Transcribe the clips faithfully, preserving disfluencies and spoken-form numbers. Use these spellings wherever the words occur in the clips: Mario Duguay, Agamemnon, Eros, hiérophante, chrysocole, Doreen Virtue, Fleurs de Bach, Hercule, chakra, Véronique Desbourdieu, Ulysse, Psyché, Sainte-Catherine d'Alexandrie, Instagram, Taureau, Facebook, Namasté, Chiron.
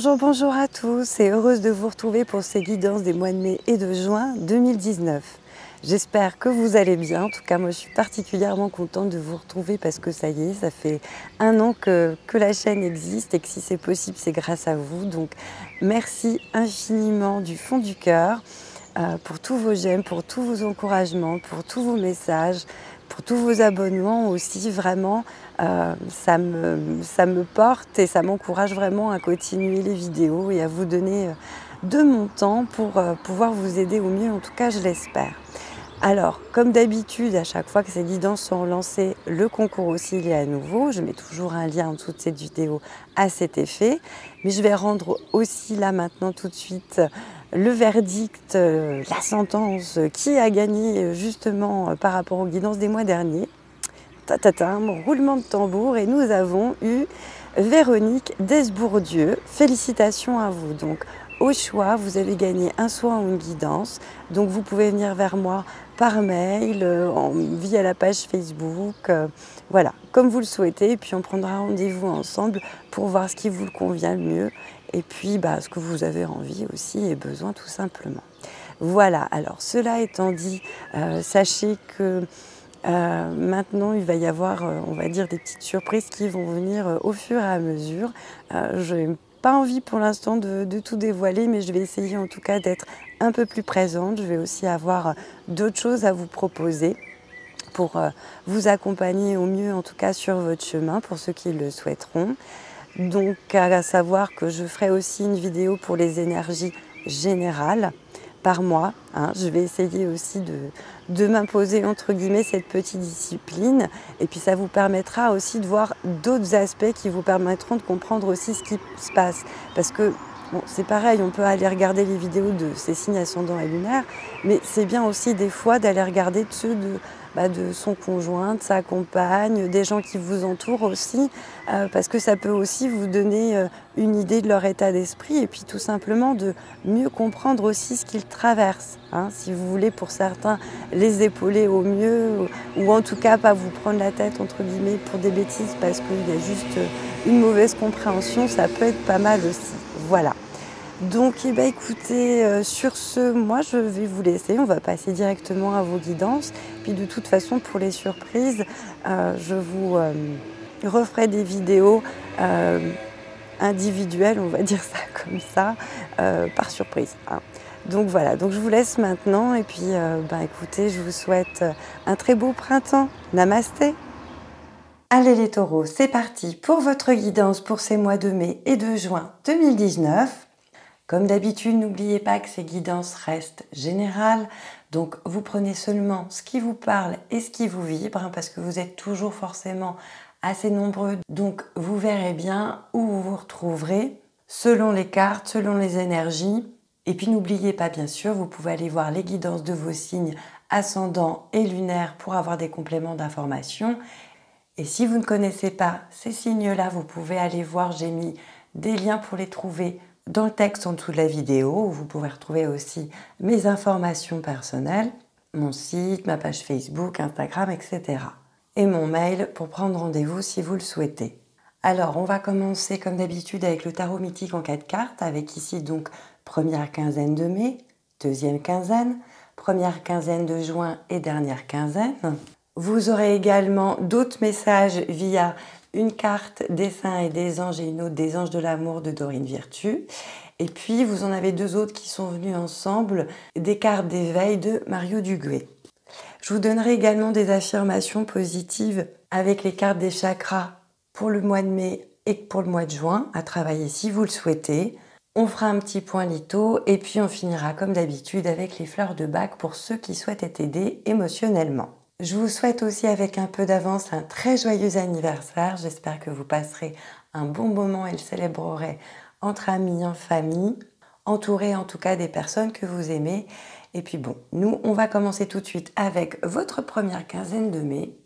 Bonjour, bonjour à tous et heureuse de vous retrouver pour ces guidances des mois de mai et de juin deux mille dix-neuf. J'espère que vous allez bien. En tout cas, moi, je suis particulièrement contente de vous retrouver parce que ça y est, ça fait un an que, que la chaîne existe et que si c'est possible, c'est grâce à vous. Donc, merci infiniment du fond du cœur euh, pour tous vos j'aime, pour tous vos encouragements, pour tous vos messages, pour tous vos abonnements aussi. Vraiment, euh, ça me, ça me porte et ça m'encourage vraiment à continuer les vidéos et à vous donner euh, de mon temps pour euh, pouvoir vous aider au mieux. En tout cas, je l'espère. Alors, comme d'habitude, à chaque fois que ces guidances sont lancées, le concours aussi il est à nouveau. Je mets toujours un lien en dessous de cette vidéo à cet effet. Mais je vais rendre aussi là maintenant tout de suite le verdict, la sentence, qui a gagné justement par rapport aux guidances des mois derniers. Tatatam, roulement de tambour, et nous avons eu Véronique Desbourdieu. Félicitations à vous. Donc, au choix, vous avez gagné un soin ou une guidance. Donc, vous pouvez venir vers moi par mail, en, via la page Facebook, euh, voilà, comme vous le souhaitez. Et puis, on prendra rendez-vous ensemble pour voir ce qui vous convient le mieux. Et puis, bah, ce que vous avez envie aussi et besoin, tout simplement. Voilà. Alors, cela étant dit, euh, sachez que Euh, maintenant, il va y avoir, euh, on va dire, des petites surprises qui vont venir euh, au fur et à mesure. Euh, je n'ai pas envie pour l'instant de, de tout dévoiler, mais je vais essayer en tout cas d'être un peu plus présente. Je vais aussi avoir euh, d'autres choses à vous proposer pour euh, vous accompagner au mieux, en tout cas, sur votre chemin, pour ceux qui le souhaiteront. Donc, à savoir que je ferai aussi une vidéo pour les énergies générales par mois. Hein, je vais essayer aussi de, de m'imposer entre guillemets cette petite discipline, et puis ça vous permettra aussi de voir d'autres aspects qui vous permettront de comprendre aussi ce qui se passe, parce que bon, c'est pareil, on peut aller regarder les vidéos de ces signes ascendants et lunaires, mais c'est bien aussi des fois d'aller regarder ceux de, bah, de son conjoint, de sa compagne, des gens qui vous entourent aussi, euh, parce que ça peut aussi vous donner euh, une idée de leur état d'esprit, et puis tout simplement de mieux comprendre aussi ce qu'ils traversent. Hein, si vous voulez, pour certains, les épauler au mieux, ou, ou en tout cas pas vous prendre la tête, entre guillemets, pour des bêtises, parce qu'il y a juste une mauvaise compréhension, ça peut être pas mal aussi. Voilà. Donc, eh bien, écoutez, euh, sur ce, moi, je vais vous laisser. On va passer directement à vos guidances. Puis, de toute façon, pour les surprises, euh, je vous euh, referai des vidéos euh, individuelles, on va dire ça comme ça, euh, par surprise. Hein. Donc, voilà. Donc, je vous laisse maintenant. Et puis, euh, ben, écoutez, je vous souhaite un très beau printemps. Namasté. Allez les taureaux, c'est parti pour votre guidance pour ces mois de mai et de juin deux mille dix-neuf. Comme d'habitude, n'oubliez pas que ces guidances restent générales, donc vous prenez seulement ce qui vous parle et ce qui vous vibre, hein, parce que vous êtes toujours forcément assez nombreux, donc vous verrez bien où vous vous retrouverez, selon les cartes, selon les énergies. Et puis n'oubliez pas, bien sûr, vous pouvez aller voir les guidances de vos signes ascendants et lunaires pour avoir des compléments d'informations. Et si vous ne connaissez pas ces signes-là, vous pouvez aller voir, j'ai mis des liens pour les trouver dans le texte en dessous de la vidéo, où vous pouvez retrouver aussi mes informations personnelles, mon site, ma page Facebook, Instagram, et cetera. Et mon mail pour prendre rendez-vous si vous le souhaitez. Alors, on va commencer comme d'habitude avec le tarot mythique en quatre cartes, avec ici donc première quinzaine de mai, deuxième quinzaine, première quinzaine de juin et dernière quinzaine. Vous aurez également d'autres messages via une carte des saints et des anges et une autre des anges de l'amour de Doreen Virtue. Et puis, vous en avez deux autres qui sont venus ensemble, des cartes d'éveil de Mario Duguay. Je vous donnerai également des affirmations positives avec les cartes des chakras pour le mois de mai et pour le mois de juin, à travailler si vous le souhaitez. On fera un petit point litho et puis on finira comme d'habitude avec les fleurs de Bach pour ceux qui souhaitent être aidés émotionnellement. Je vous souhaite aussi avec un peu d'avance un très joyeux anniversaire. J'espère que vous passerez un bon moment et le célébrerez entre amis, en famille, entouré en tout cas des personnes que vous aimez. Et puis bon, nous, on va commencer tout de suite avec votre première quinzaine de mai.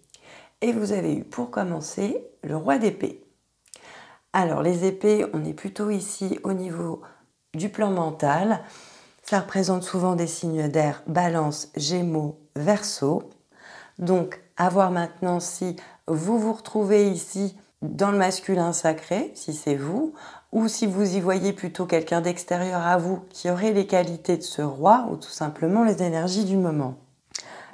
Et vous avez eu pour commencer le roi d'épée. Alors les épées, on est plutôt ici au niveau du plan mental. Ça représente souvent des signes d'air, balance, gémeaux, verseau. Donc, à voir maintenant si vous vous retrouvez ici dans le masculin sacré, si c'est vous, ou si vous y voyez plutôt quelqu'un d'extérieur à vous qui aurait les qualités de ce roi ou tout simplement les énergies du moment.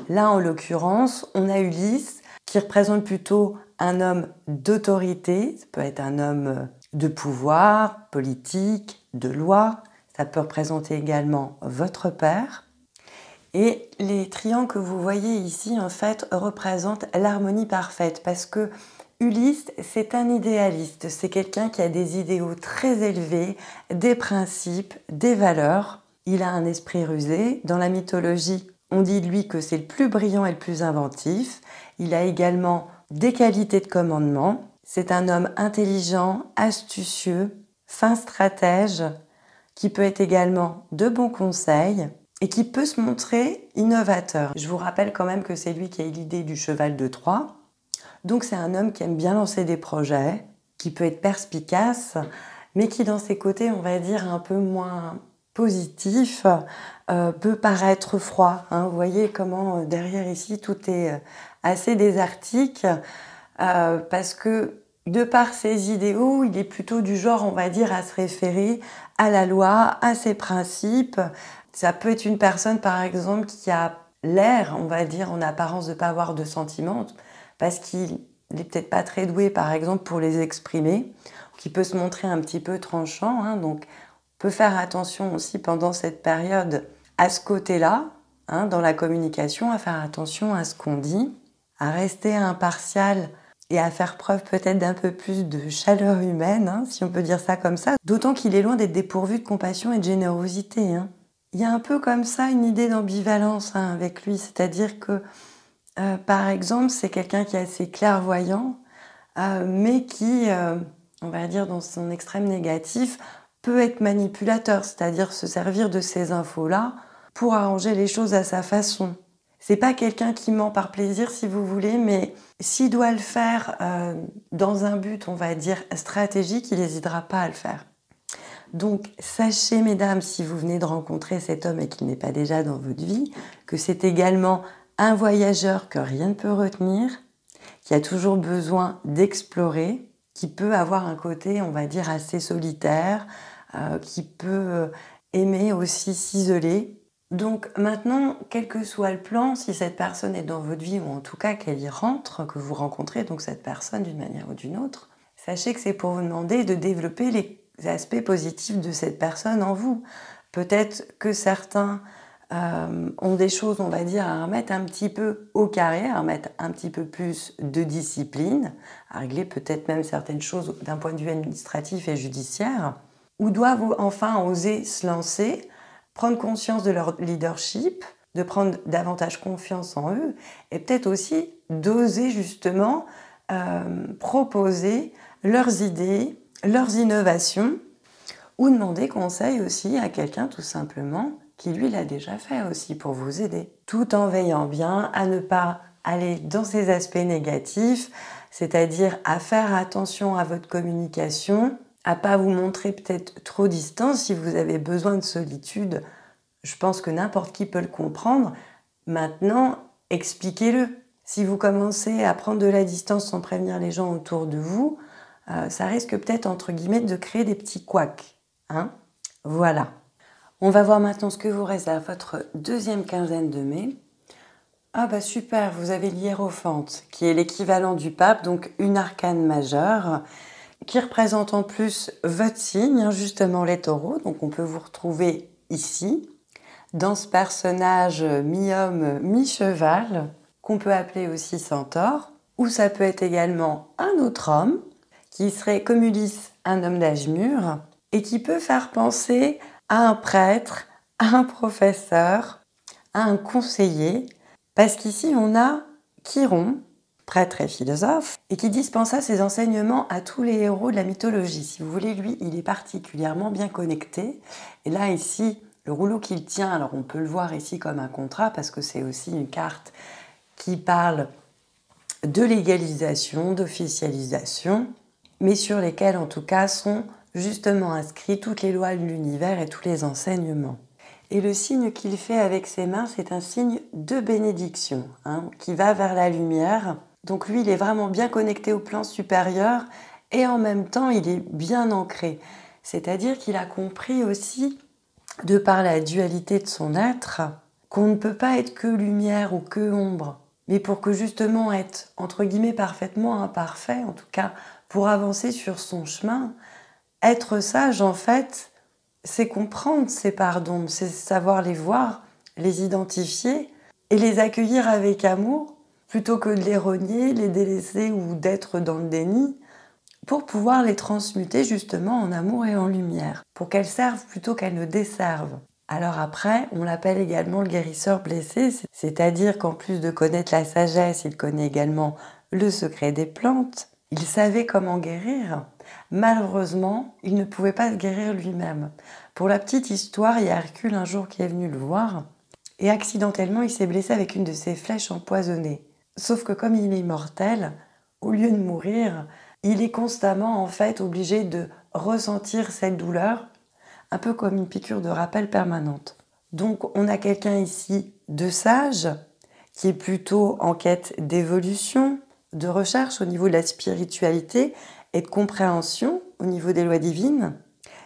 Là, en l'occurrence, on a Ulysse qui représente plutôt un homme d'autorité, ça peut être un homme de pouvoir, politique, de loi, ça peut représenter également votre père. Et les triangles que vous voyez ici, en fait, représentent l'harmonie parfaite parce que Ulysse, c'est un idéaliste, c'est quelqu'un qui a des idéaux très élevés, des principes, des valeurs. Il a un esprit rusé. Dans la mythologie, on dit de lui que c'est le plus brillant et le plus inventif. Il a également des qualités de commandement. C'est un homme intelligent, astucieux, fin stratège, qui peut être également de bons conseils et qui peut se montrer innovateur. Je vous rappelle quand même que c'est lui qui a eu l'idée du cheval de Troie. Donc c'est un homme qui aime bien lancer des projets, qui peut être perspicace, mais qui dans ses côtés, on va dire, un peu moins positif, euh, peut paraître froid. Hein. Vous voyez comment euh, derrière ici, tout est euh, assez désartique, euh, parce que de par ses idéaux, il est plutôt du genre, on va dire, à se référer à la loi, à ses principes. Ça peut être une personne, par exemple, qui a l'air, on va dire, en apparence de ne pas avoir de sentiments, parce qu'il n'est peut-être pas très doué, par exemple, pour les exprimer, qui peut se montrer un petit peu tranchant. Hein, donc, on peut faire attention aussi pendant cette période à ce côté-là, hein, dans la communication, à faire attention à ce qu'on dit, à rester impartial et à faire preuve peut-être d'un peu plus de chaleur humaine, hein, si on peut dire ça comme ça, d'autant qu'il est loin d'être dépourvu de compassion et de générosité. Hein. Il y a un peu comme ça une idée d'ambivalence hein, avec lui, c'est-à-dire que Euh, par exemple, c'est quelqu'un qui est assez clairvoyant, euh, mais qui, euh, on va dire dans son extrême négatif, peut être manipulateur, c'est-à-dire se servir de ces infos-là pour arranger les choses à sa façon. C'est pas quelqu'un qui ment par plaisir, si vous voulez, mais s'il doit le faire euh, dans un but, on va dire, stratégique, il n'hésitera pas à le faire. Donc, sachez, mesdames, si vous venez de rencontrer cet homme et qu'il n'est pas déjà dans votre vie, que c'est également un voyageur que rien ne peut retenir, qui a toujours besoin d'explorer, qui peut avoir un côté, on va dire, assez solitaire, euh, qui peut aimer aussi s'isoler. Donc maintenant, quel que soit le plan, si cette personne est dans votre vie, ou en tout cas qu'elle y rentre, que vous rencontrez donc cette personne d'une manière ou d'une autre, sachez que c'est pour vous demander de développer les aspects positifs de cette personne en vous. Peut-être que certains Euh, ont des choses, on va dire, à remettre un petit peu au carré, à remettre un petit peu plus de discipline, à régler peut-être même certaines choses d'un point de vue administratif et judiciaire, ou doivent enfin oser se lancer, prendre conscience de leur leadership, de prendre davantage confiance en eux, et peut-être aussi d'oser justement euh, proposer leurs idées, leurs innovations, ou demander conseil aussi à quelqu'un tout simplement, qui lui l'a déjà fait aussi pour vous aider, tout en veillant bien à ne pas aller dans ces aspects négatifs, c'est-à-dire à faire attention à votre communication, à ne pas vous montrer peut-être trop distant si vous avez besoin de solitude. Je pense que n'importe qui peut le comprendre. Maintenant, expliquez-le. Si vous commencez à prendre de la distance sans prévenir les gens autour de vous, euh, ça risque peut-être, entre guillemets, de créer des petits couacs. Hein ? Voilà. On va voir maintenant ce que vous réserve votre deuxième quinzaine de mai. Ah bah super, vous avez l'hiérophante, qui est l'équivalent du pape, donc une arcane majeure, qui représente en plus votre signe, justement les taureaux. Donc on peut vous retrouver ici, dans ce personnage mi-homme, mi-cheval, qu'on peut appeler aussi centaure, ou ça peut être également un autre homme, qui serait comme Ulysse, un homme d'âge mûr, et qui peut faire penser à un prêtre, à un professeur, à un conseiller, parce qu'ici on a Chiron, prêtre et philosophe, et qui dispensa ses enseignements à tous les héros de la mythologie. Si vous voulez, lui, il est particulièrement bien connecté. Et là, ici, le rouleau qu'il tient, alors on peut le voir ici comme un contrat, parce que c'est aussi une carte qui parle de légalisation, d'officialisation, mais sur lesquels, en tout cas, sont justement inscrit toutes les lois de l'univers et tous les enseignements. Et le signe qu'il fait avec ses mains, c'est un signe de bénédiction, hein, qui va vers la lumière. Donc lui, il est vraiment bien connecté au plan supérieur et en même temps, il est bien ancré. C'est-à-dire qu'il a compris aussi, de par la dualité de son être, qu'on ne peut pas être que lumière ou que ombre, mais pour que justement être, entre guillemets, parfaitement imparfait, en tout cas, pour avancer sur son chemin, être sage, en fait, c'est comprendre ces parts d'ombre, c'est savoir les voir, les identifier et les accueillir avec amour, plutôt que de les renier, les délaisser ou d'être dans le déni, pour pouvoir les transmuter justement en amour et en lumière, pour qu'elles servent plutôt qu'elles ne desservent. Alors après, on l'appelle également le guérisseur blessé, c'est-à-dire qu'en plus de connaître la sagesse, il connaît également le secret des plantes. Il savait comment guérir. Malheureusement, il ne pouvait pas se guérir lui-même. Pour la petite histoire, il y a Hercule un jour qui est venu le voir, et accidentellement, il s'est blessé avec une de ses flèches empoisonnées. Sauf que comme il est mortel, au lieu de mourir, il est constamment en fait obligé de ressentir cette douleur, un peu comme une piqûre de rappel permanente. Donc on a quelqu'un ici de sage, qui est plutôt en quête d'évolution, de recherche au niveau de la spiritualité et de compréhension au niveau des lois divines.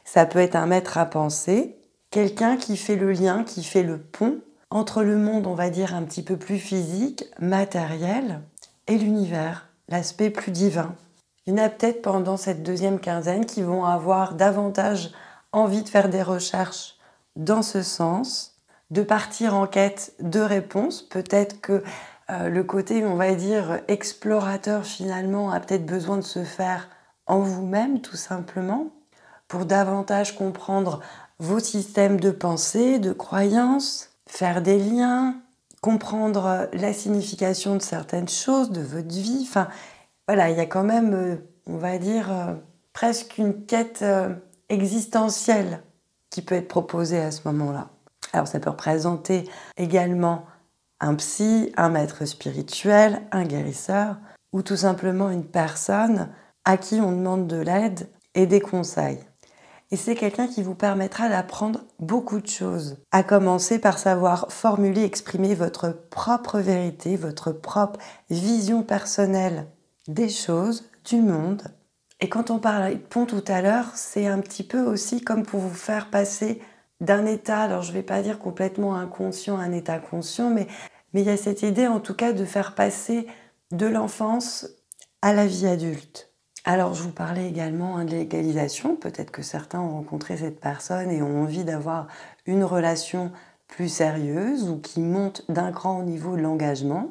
Ça peut être un maître à penser, quelqu'un qui fait le lien, qui fait le pont entre le monde, on va dire, un petit peu plus physique, matériel, et l'univers, l'aspect plus divin. Il y en a peut-être pendant cette deuxième quinzaine qui vont avoir davantage envie de faire des recherches dans ce sens, de partir en quête de réponses. Peut-être que euh, le côté, on va dire, explorateur finalement a peut-être besoin de se faire en vous-même tout simplement, pour davantage comprendre vos systèmes de pensée, de croyances, faire des liens, comprendre la signification de certaines choses, de votre vie. Enfin, voilà, il y a quand même, euh, on va dire, euh, presque une quête... Euh, existentielle qui peut être proposée à ce moment-là. Alors ça peut représenter également un psy, un maître spirituel, un guérisseur, ou tout simplement une personne à qui on demande de l'aide et des conseils. Et c'est quelqu'un qui vous permettra d'apprendre beaucoup de choses, à commencer par savoir formuler, exprimer votre propre vérité, votre propre vision personnelle des choses, du monde. Et quand on parle de pont tout à l'heure, c'est un petit peu aussi comme pour vous faire passer d'un état, alors je ne vais pas dire complètement inconscient à un état conscient, mais mais il y a cette idée en tout cas de faire passer de l'enfance à la vie adulte. Alors je vous parlais également hein, de l'égalisation, peut-être que certains ont rencontré cette personne et ont envie d'avoir une relation plus sérieuse ou qui monte d'un cran au niveau de l'engagement.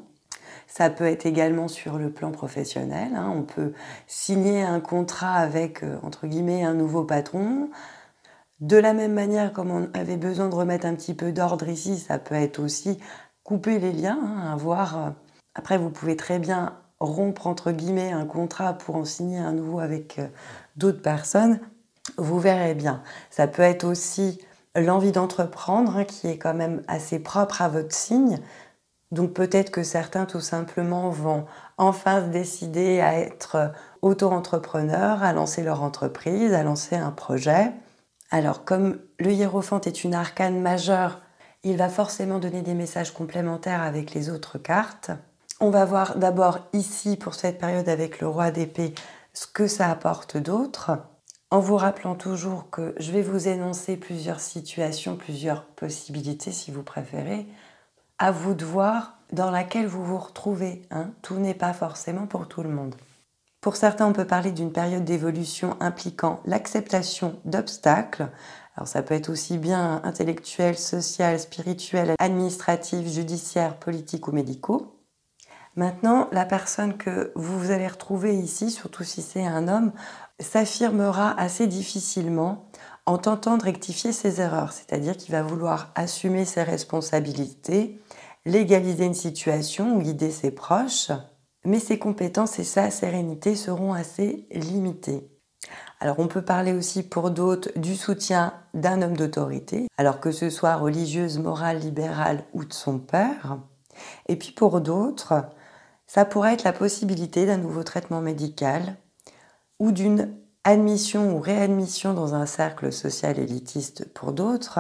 Ça peut être également sur le plan professionnel. Hein. On peut signer un contrat avec, entre guillemets, un nouveau patron. De la même manière, comme on avait besoin de remettre un petit peu d'ordre ici, ça peut être aussi couper les liens, hein, avoir... Après, vous pouvez très bien rompre, entre guillemets, un contrat pour en signer un nouveau avec d'autres personnes. Vous verrez bien. Ça peut être aussi l'envie d'entreprendre, hein, qui est quand même assez propre à votre signe. Donc peut-être que certains tout simplement vont enfin se décider à être auto-entrepreneurs, à lancer leur entreprise, à lancer un projet. Alors comme le hiérophante est une arcane majeure, il va forcément donner des messages complémentaires avec les autres cartes. On va voir d'abord ici pour cette période avec le roi d'épée ce que ça apporte d'autre, en vous rappelant toujours que je vais vous énoncer plusieurs situations, plusieurs possibilités si vous préférez, à vous de voir dans laquelle vous vous retrouvez. Hein. Tout n'est pas forcément pour tout le monde. Pour certains, on peut parler d'une période d'évolution impliquant l'acceptation d'obstacles. Alors ça peut être aussi bien intellectuel, social, spirituel, administratif, judiciaire, politique ou médicaux. Maintenant, la personne que vous allez retrouver ici, surtout si c'est un homme, s'affirmera assez difficilement en tentant de rectifier ses erreurs, c'est-à-dire qu'il va vouloir assumer ses responsabilités, légaliser une situation ou guider ses proches, mais ses compétences et sa sérénité seront assez limitées. Alors on peut parler aussi pour d'autres du soutien d'un homme d'autorité, alors que ce soit religieuse, morale, libérale ou de son père. Et puis pour d'autres, ça pourrait être la possibilité d'un nouveau traitement médical ou d'une admission ou réadmission dans un cercle social élitiste pour d'autres.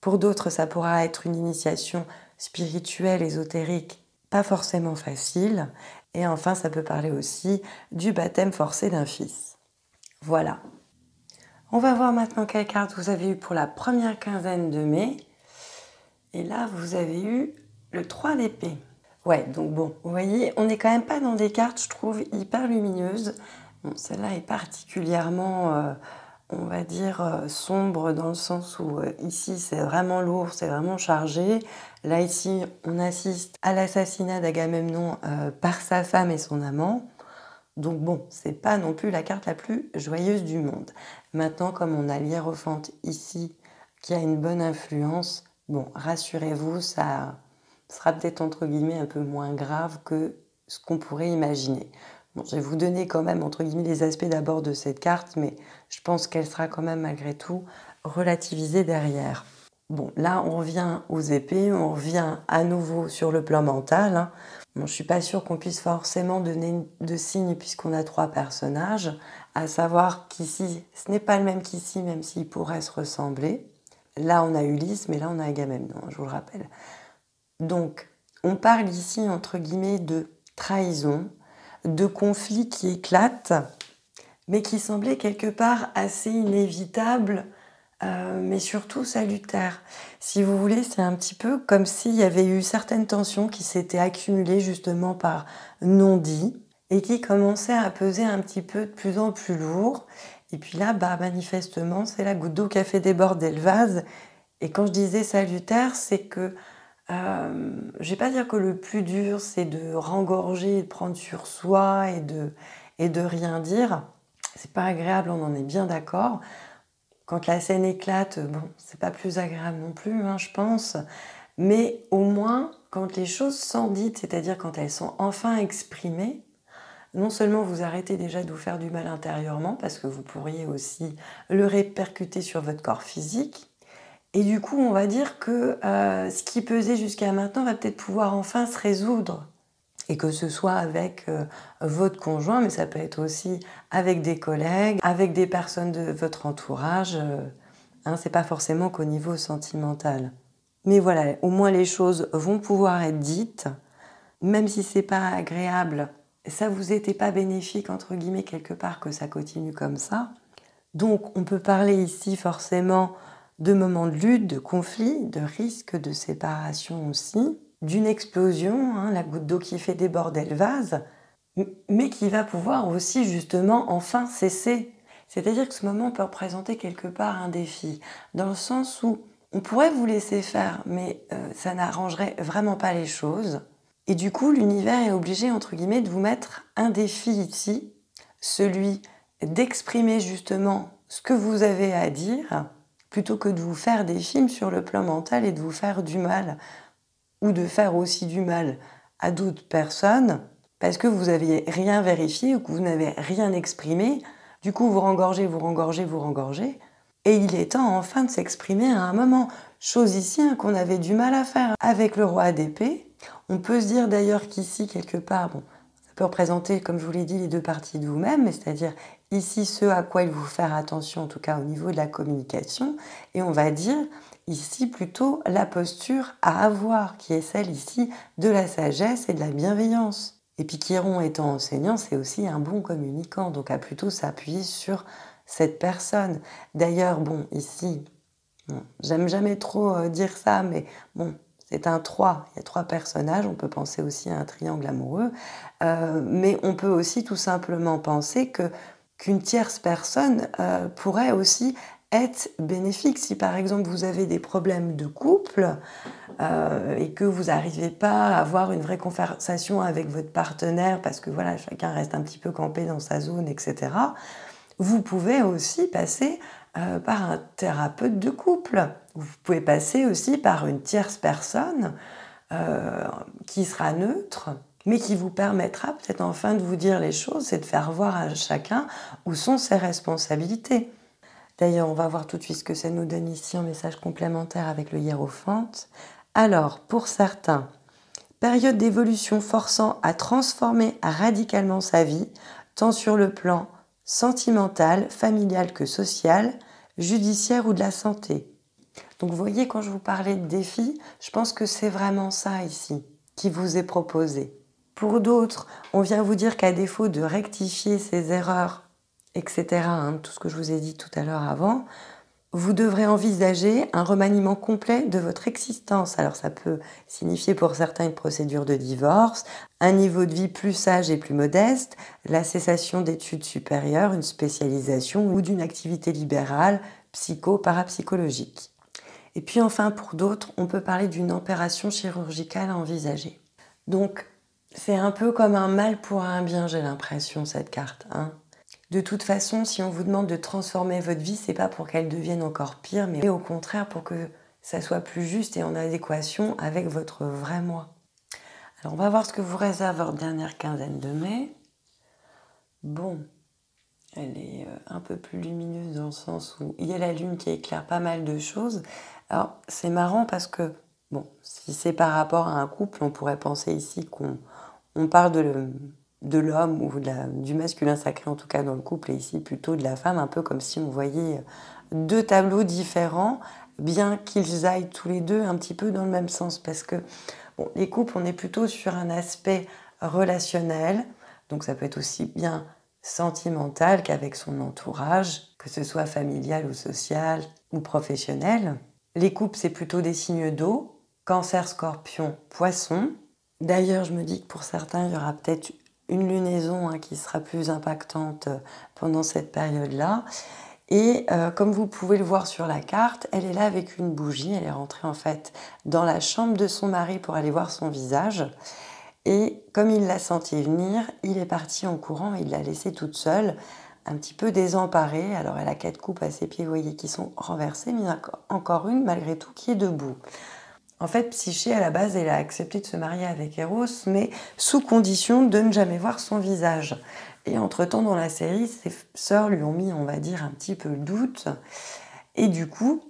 Pour d'autres, ça pourra être une initiation spirituelle, ésotérique, pas forcément facile. Et enfin, ça peut parler aussi du baptême forcé d'un fils. Voilà. On va voir maintenant quelle carte vous avez eu pour la première quinzaine de mai. Et là, vous avez eu le trois d'épée. Ouais, donc bon, vous voyez, on n'est quand même pas dans des cartes, je trouve, hyper lumineuses. Bon, celle-là est particulièrement, euh, on va dire, euh, sombre dans le sens où euh, ici, c'est vraiment lourd, c'est vraiment chargé. Là, ici, on assiste à l'assassinat d'Agamemnon euh, par sa femme et son amant. Donc bon, c'est pas non plus la carte la plus joyeuse du monde. Maintenant, comme on a l'hiérophante ici, qui a une bonne influence, bon, rassurez-vous, ça sera peut-être entre guillemets un peu moins grave que ce qu'on pourrait imaginer. Bon, je vais vous donner quand même entre guillemets les aspects d'abord de cette carte, mais je pense qu'elle sera quand même malgré tout relativisée derrière. Bon, là, on revient aux épées, on revient à nouveau sur le plan mental, hein. Bon, je ne suis pas sûre qu'on puisse forcément donner de signes puisqu'on a trois personnages, à savoir qu'ici, ce n'est pas le même qu'ici, même s'il pourrait se ressembler. Là, on a Ulysse, mais là, on a Agamemnon, je vous le rappelle. Donc, on parle ici, entre guillemets, de trahison, de conflit qui éclate, mais qui semblait quelque part assez inévitable, Euh, mais surtout salutaire. Si vous voulez, c'est un petit peu comme s'il y avait eu certaines tensions qui s'étaient accumulées justement par non-dit et qui commençaient à peser un petit peu de plus en plus lourd. Et puis là, bah, manifestement, c'est la goutte d'eau qui a fait déborder le vase. Et quand je disais salutaire, c'est que, euh, je vais pas dire que le plus dur, c'est de rengorger, de prendre sur soi et de, et de rien dire. C'est pas agréable, on en est bien d'accord. Quand la scène éclate, bon, c'est pas plus agréable non plus, hein, je pense. Mais au moins, quand les choses sont dites, c'est-à-dire quand elles sont enfin exprimées, non seulement vous arrêtez déjà de vous faire du mal intérieurement, parce que vous pourriez aussi le répercuter sur votre corps physique, et du coup, on va dire que euh, ce qui pesait jusqu'à maintenant va peut-être pouvoir enfin se résoudre. Et que ce soit avec euh, votre conjoint, mais ça peut être aussi avec des collègues, avec des personnes de votre entourage. Euh, hein, c'est pas forcément qu'au niveau sentimental. Mais voilà, au moins les choses vont pouvoir être dites. Même si c'est pas agréable, ça vous était pas bénéfique, entre guillemets, quelque part, que ça continue comme ça. Donc, on peut parler ici forcément de moments de lutte, de conflit, de risque de séparation aussi, d'une explosion, hein, la goutte d'eau qui fait déborder le vase, mais qui va pouvoir aussi justement enfin cesser. C'est-à-dire que ce moment peut représenter quelque part un défi, dans le sens où on pourrait vous laisser faire, mais euh, ça n'arrangerait vraiment pas les choses. Et du coup, l'univers est obligé, entre guillemets, de vous mettre un défi ici, celui d'exprimer justement ce que vous avez à dire, plutôt que de vous faire des films sur le plan mental et de vous faire du mal, ou de faire aussi du mal à d'autres personnes parce que vous n'avez rien vérifié ou que vous n'avez rien exprimé. Du coup, vous rengorgez, vous rengorgez, vous rengorgez. Et il est temps enfin de s'exprimer à un moment. Chose ici hein, qu'on avait du mal à faire avec le roi d'épée. On peut se dire d'ailleurs qu'ici, quelque part, bon, ça peut représenter, comme je vous l'ai dit, les deux parties de vous-même, c'est-à-dire ici ce à quoi il faut faire attention, en tout cas au niveau de la communication. Et on va dire ici plutôt la posture à avoir, qui est celle ici de la sagesse et de la bienveillance. Et puis Chiron étant enseignant, c'est aussi un bon communicant, donc à plutôt s'appuyer sur cette personne. D'ailleurs, bon, ici, bon, j'aime jamais trop euh, dire ça, mais bon, c'est un trois, il y a trois personnages, on peut penser aussi à un triangle amoureux, euh, mais on peut aussi tout simplement penser que qu'une tierce personne euh, pourrait aussi être bénéfique. Si par exemple vous avez des problèmes de couple euh, et que vous n'arrivez pas à avoir une vraie conversation avec votre partenaire parce que voilà, chacun reste un petit peu campé dans sa zone, et cetera, vous pouvez aussi passer euh, par un thérapeute de couple. Vous pouvez passer aussi par une tierce personne euh, qui sera neutre, mais qui vous permettra peut-être enfin de vous dire les choses et de faire voir à chacun où sont ses responsabilités. D'ailleurs, on va voir tout de suite ce que ça nous donne ici en message complémentaire avec le hiérophante. Alors, pour certains, période d'évolution forçant à transformer radicalement sa vie, tant sur le plan sentimental, familial que social, judiciaire ou de la santé. Donc, vous voyez, quand je vous parlais de défi, je pense que c'est vraiment ça ici qui vous est proposé. Pour d'autres, on vient vous dire qu'à défaut de rectifier ses erreurs, et cetera, hein, tout ce que je vous ai dit tout à l'heure avant, vous devrez envisager un remaniement complet de votre existence. Alors ça peut signifier pour certains une procédure de divorce, un niveau de vie plus sage et plus modeste, la cessation d'études supérieures, une spécialisation ou d'une activité libérale psycho-parapsychologique. Et puis enfin, pour d'autres, on peut parler d'une opération chirurgicale à envisager. Donc, c'est un peu comme un mal pour un bien, j'ai l'impression, cette carte, hein. De toute façon, si on vous demande de transformer votre vie, c'est pas pour qu'elle devienne encore pire, mais au contraire pour que ça soit plus juste et en adéquation avec votre vrai moi. Alors, on va voir ce que vous réserve votre dernière quinzaine de mai. Bon, elle est un peu plus lumineuse dans le sens où il y a la lune qui éclaire pas mal de choses. Alors, c'est marrant parce que, bon, si c'est par rapport à un couple, on pourrait penser ici qu'on on parle de... Le, de l'homme ou de la, du masculin sacré en tout cas dans le couple et ici plutôt de la femme, un peu comme si on voyait deux tableaux différents bien qu'ils aillent tous les deux un petit peu dans le même sens parce que bon, les couples on est plutôt sur un aspect relationnel donc ça peut être aussi bien sentimental qu'avec son entourage que ce soit familial ou social ou professionnel. Les couples c'est plutôt des signes d'eau, cancer, scorpion, poisson. D'ailleurs je me dis que pour certains il y aura peut-être une lunaison hein, qui sera plus impactante pendant cette période-là. Et euh, comme vous pouvez le voir sur la carte, elle est là avec une bougie. Elle est rentrée en fait dans la chambre de son mari pour aller voir son visage. Et comme il l'a senti venir, il est parti en courant. Il l'a laissée toute seule, un petit peu désemparée. Alors elle a quatre coupes à ses pieds, vous voyez, qui sont renversées, mais il y en a encore une malgré tout qui est debout. En fait, Psyché, à la base, elle a accepté de se marier avec Eros, mais sous condition de ne jamais voir son visage. Et entre-temps, dans la série, ses sœurs lui ont mis, on va dire, un petit peu le doute. Et du coup,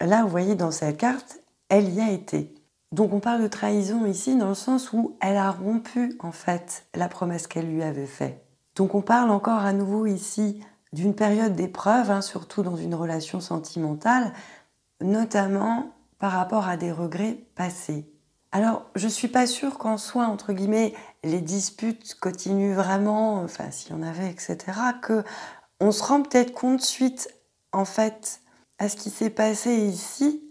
là, vous voyez, dans cette carte, elle y a été. Donc, on parle de trahison ici, dans le sens où elle a rompu, en fait, la promesse qu'elle lui avait faite. Donc, on parle encore à nouveau ici d'une période d'épreuve, hein, surtout dans une relation sentimentale, notamment par rapport à des regrets passés. Alors, je ne suis pas sûre qu'en soi, entre guillemets, les disputes continuent vraiment, enfin, s'il y en avait, et cetera, qu'on se rend peut-être compte suite, en fait, à ce qui s'est passé ici,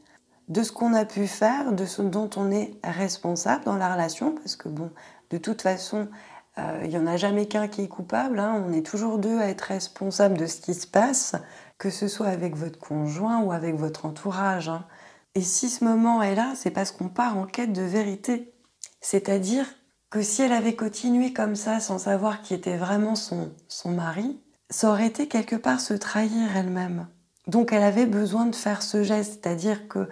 de ce qu'on a pu faire, de ce dont on est responsable dans la relation, parce que, bon, de toute façon, euh, il n'y en a jamais qu'un qui est coupable, hein, on est toujours deux à être responsable de ce qui se passe, que ce soit avec votre conjoint ou avec votre entourage, hein. Et si ce moment est là, c'est parce qu'on part en quête de vérité. C'est-à-dire que si elle avait continué comme ça, sans savoir qui était vraiment son, son mari, ça aurait été quelque part se trahir elle-même. Donc elle avait besoin de faire ce geste, c'est-à-dire que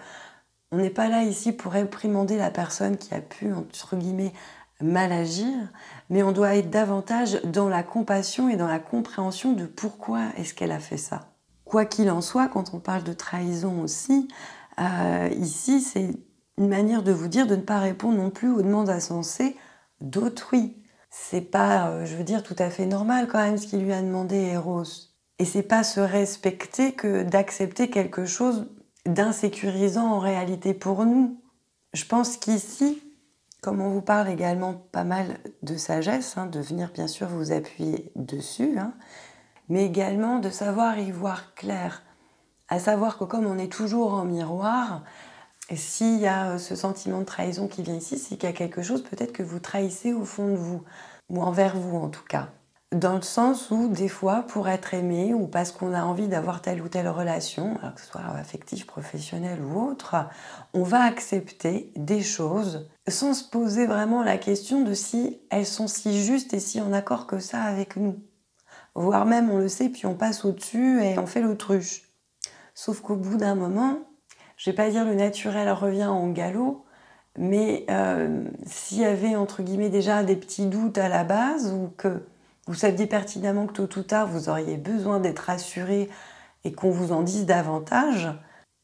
on n'est pas là ici pour réprimander la personne qui a pu, entre guillemets, mal agir, mais on doit être davantage dans la compassion et dans la compréhension de pourquoi est-ce qu'elle a fait ça. Quoi qu'il en soit, quand on parle de trahison aussi, Euh, ici, c'est une manière de vous dire de ne pas répondre non plus aux demandes insensées d'autrui. C'est pas, euh, je veux dire, tout à fait normal quand même ce qu'il lui a demandé Eros. Et c'est pas se respecter que d'accepter quelque chose d'insécurisant en réalité pour nous. Je pense qu'ici, comme on vous parle également pas mal de sagesse, hein, de venir bien sûr vous appuyer dessus, hein, mais également de savoir y voir clair. À savoir que comme on est toujours en miroir, s'il y a ce sentiment de trahison qui vient ici, c'est qu'il y a quelque chose peut-être que vous trahissez au fond de vous, ou envers vous en tout cas. Dans le sens où des fois, pour être aimé, ou parce qu'on a envie d'avoir telle ou telle relation, alors que ce soit affectif, professionnel ou autre, on va accepter des choses sans se poser vraiment la question de si elles sont si justes et si en accord que ça avec nous. Voire même on le sait, puis on passe au-dessus et on fait l'autruche. Sauf qu'au bout d'un moment, je ne vais pas dire le naturel revient en galop, mais euh, s'il y avait entre guillemets déjà des petits doutes à la base ou que vous saviez pertinemment que tôt ou tard vous auriez besoin d'être rassuré et qu'on vous en dise davantage,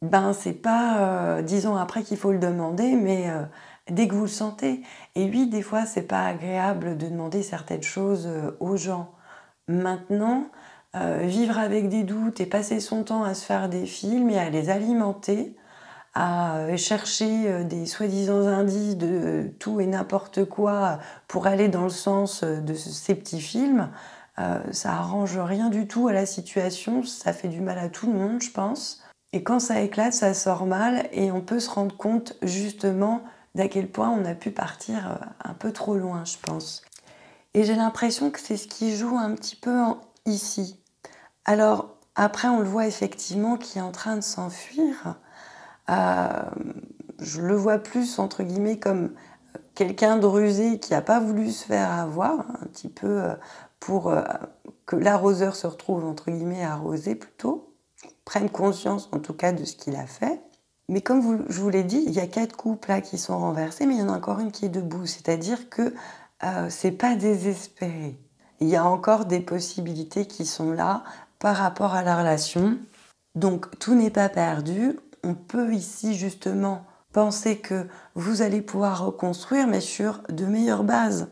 ben c'est pas euh, dix ans après qu'il faut le demander, mais euh, dès que vous le sentez. Et oui, des fois, c'est pas agréable de demander certaines choses aux gens. Maintenant, Euh, vivre avec des doutes et passer son temps à se faire des films et à les alimenter, à chercher des soi-disant indices de tout et n'importe quoi pour aller dans le sens de ces petits films, Euh, ça arrange rien du tout à la situation, ça fait du mal à tout le monde, je pense. Et quand ça éclate, ça sort mal et on peut se rendre compte justement d'à quel point on a pu partir un peu trop loin, je pense. Et j'ai l'impression que c'est ce qui joue un petit peu en ici. Alors après, on le voit effectivement qui est en train de s'enfuir. Euh, je le vois plus entre guillemets comme quelqu'un de rusé qui n'a pas voulu se faire avoir, un petit peu euh, pour euh, que l'arroseur se retrouve entre guillemets arrosé plutôt, prenne conscience en tout cas de ce qu'il a fait. Mais comme vous, je vous l'ai dit, il y a quatre coupes là qui sont renversées, mais il y en a encore une qui est debout, c'est-à-dire que euh, c'est pas désespéré. Il y a encore des possibilités qui sont là par rapport à la relation. Donc tout n'est pas perdu. On peut ici justement penser que vous allez pouvoir reconstruire, mais sur de meilleures bases.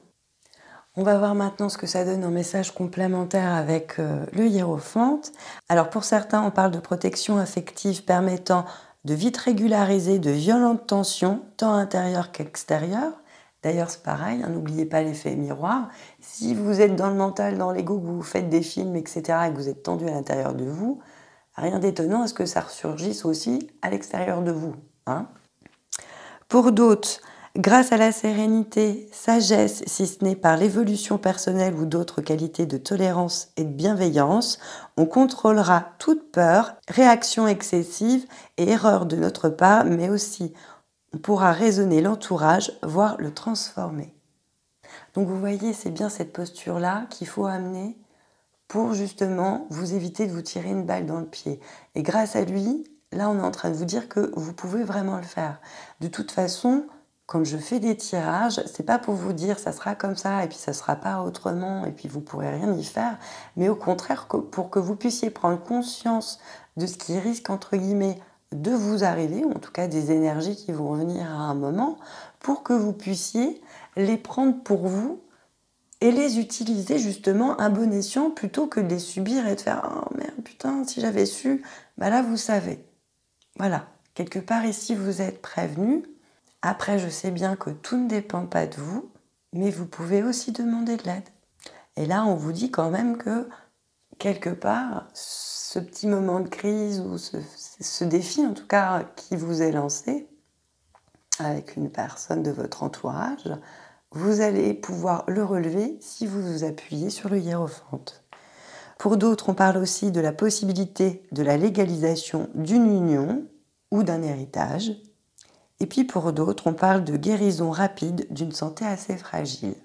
On va voir maintenant ce que ça donne en message complémentaire avec euh, le hiérophante. Alors pour certains, on parle de protection affective permettant de vite régulariser de violentes tensions, tant intérieures qu'extérieures. D'ailleurs, c'est pareil, hein, n'oubliez pas l'effet miroir. Si vous êtes dans le mental, dans l'ego, que vous faites des films, et cetera, et que vous êtes tendu à l'intérieur de vous, rien d'étonnant à ce que ça ressurgisse aussi à l'extérieur de vous. Hein. Pour d'autres, grâce à la sérénité, sagesse, si ce n'est par l'évolution personnelle ou d'autres qualités de tolérance et de bienveillance, on contrôlera toute peur, réaction excessive et erreur de notre part, mais aussi on pourra raisonner l'entourage, voire le transformer. Donc vous voyez, c'est bien cette posture-là qu'il faut amener pour justement vous éviter de vous tirer une balle dans le pied. Et grâce à lui, là on est en train de vous dire que vous pouvez vraiment le faire. De toute façon, quand je fais des tirages, c'est pas pour vous dire ça sera comme ça et puis ça sera pas autrement et puis vous pourrez rien y faire, mais au contraire pour que vous puissiez prendre conscience de ce qui risque entre guillemets de vous arriver, ou en tout cas des énergies qui vont revenir à un moment, pour que vous puissiez les prendre pour vous et les utiliser justement à bon escient plutôt que de les subir et de faire « Oh merde, putain, si j'avais su », bah là vous savez. Voilà, quelque part ici vous êtes prévenu. Après, je sais bien que tout ne dépend pas de vous, mais vous pouvez aussi demander de l'aide. Et là, on vous dit quand même que, quelque part, ce petit moment de crise ou ce, ce défi, en tout cas, qui vous est lancé avec une personne de votre entourage, vous allez pouvoir le relever si vous vous appuyez sur le hiérophante. Pour d'autres, on parle aussi de la possibilité de la légalisation d'une union ou d'un héritage. Et puis pour d'autres, on parle de guérison rapide d'une santé assez fragile.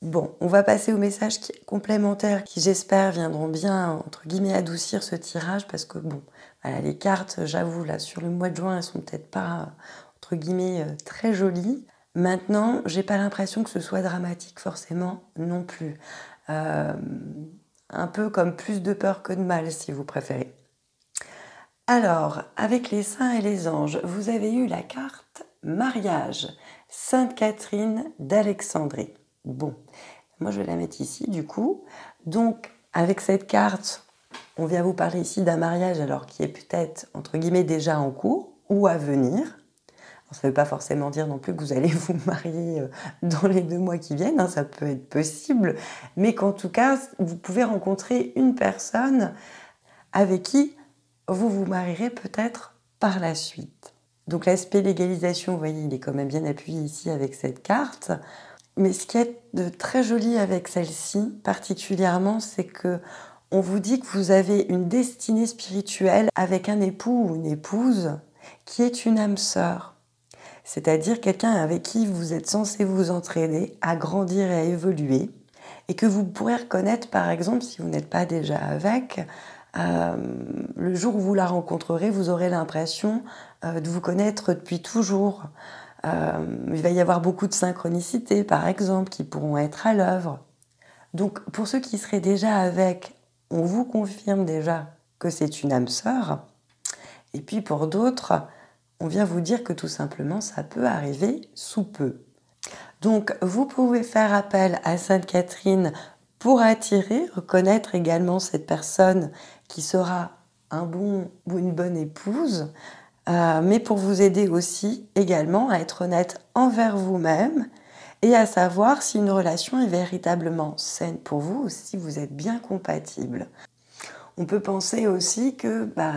Bon, on va passer aux messages complémentaires qui, j'espère, viendront bien, entre guillemets, adoucir ce tirage parce que, bon, voilà, les cartes, j'avoue, là, sur le mois de juin, elles sont peut-être pas, entre guillemets, très jolies. Maintenant, j'ai pas l'impression que ce soit dramatique, forcément, non plus. Euh, un peu comme plus de peur que de mal, si vous préférez. Alors, avec les saints et les anges, vous avez eu la carte mariage, Sainte-Catherine d'Alexandrie. Bon, moi je vais la mettre ici du coup. Donc, avec cette carte, on vient vous parler ici d'un mariage alors qui est peut-être, entre guillemets, déjà en cours ou à venir. Alors, ça ne veut pas forcément dire non plus que vous allez vous marier dans les deux mois qui viennent, hein, ça peut être possible, mais qu'en tout cas, vous pouvez rencontrer une personne avec qui vous vous marierez peut-être par la suite. Donc l'aspect légalisation, vous voyez, il est quand même bien appuyé ici avec cette carte. Mais ce qui est de très joli avec celle-ci, particulièrement, c'est que on vous dit que vous avez une destinée spirituelle avec un époux ou une épouse qui est une âme sœur. C'est-à-dire quelqu'un avec qui vous êtes censé vous entraîner à grandir et à évoluer. Et que vous pourrez reconnaître, par exemple, si vous n'êtes pas déjà avec, Euh, le jour où vous la rencontrerez, vous aurez l'impression euh, de vous connaître depuis toujours. Euh, il va y avoir beaucoup de synchronicités, par exemple, qui pourront être à l'œuvre. Donc, pour ceux qui seraient déjà avec, on vous confirme déjà que c'est une âme sœur. Et puis, pour d'autres, on vient vous dire que tout simplement, ça peut arriver sous peu. Donc, vous pouvez faire appel à Sainte-Catherine pour attirer, reconnaître également cette personne qui sera un bon ou une bonne épouse, euh, mais pour vous aider aussi également à être honnête envers vous-même et à savoir si une relation est véritablement saine pour vous ou si vous êtes bien compatible. On peut penser aussi que bah,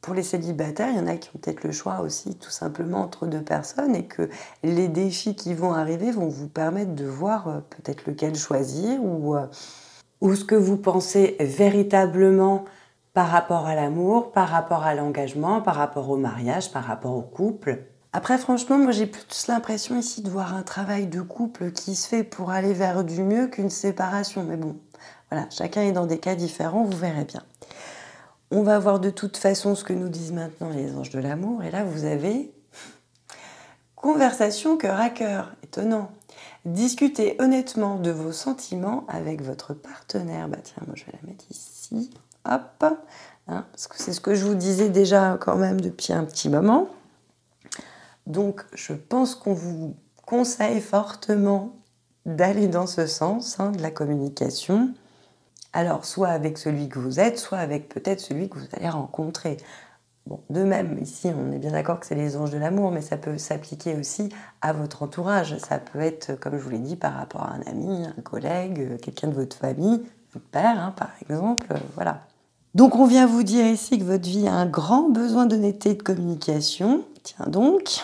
pour les célibataires, il y en a qui ont peut-être le choix aussi tout simplement entre deux personnes et que les défis qui vont arriver vont vous permettre de voir euh, peut-être lequel choisir ou, euh, ou ce que vous pensez véritablement par rapport à l'amour, par rapport à l'engagement, par rapport au mariage, par rapport au couple. Après, franchement, moi j'ai plus l'impression ici de voir un travail de couple qui se fait pour aller vers du mieux qu'une séparation. Mais bon, voilà, chacun est dans des cas différents, vous verrez bien. On va voir de toute façon ce que nous disent maintenant les anges de l'amour. Et là, vous avez conversation cœur à cœur. Étonnant. Discutez honnêtement de vos sentiments avec votre partenaire. Bah tiens, moi je vais la mettre ici. Hop, hein, parce que c'est ce que je vous disais déjà quand même depuis un petit moment. Donc, je pense qu'on vous conseille fortement d'aller dans ce sens, hein, de la communication. Alors, soit avec celui que vous êtes, soit avec peut-être celui que vous allez rencontrer. Bon, de même, ici, on est bien d'accord que c'est les anges de l'amour, mais ça peut s'appliquer aussi à votre entourage. Ça peut être, comme je vous l'ai dit, par rapport à un ami, un collègue, quelqu'un de votre famille, votre père, hein, par exemple, voilà. Donc, on vient vous dire ici que votre vie a un grand besoin d'honnêteté et de communication. Tiens donc,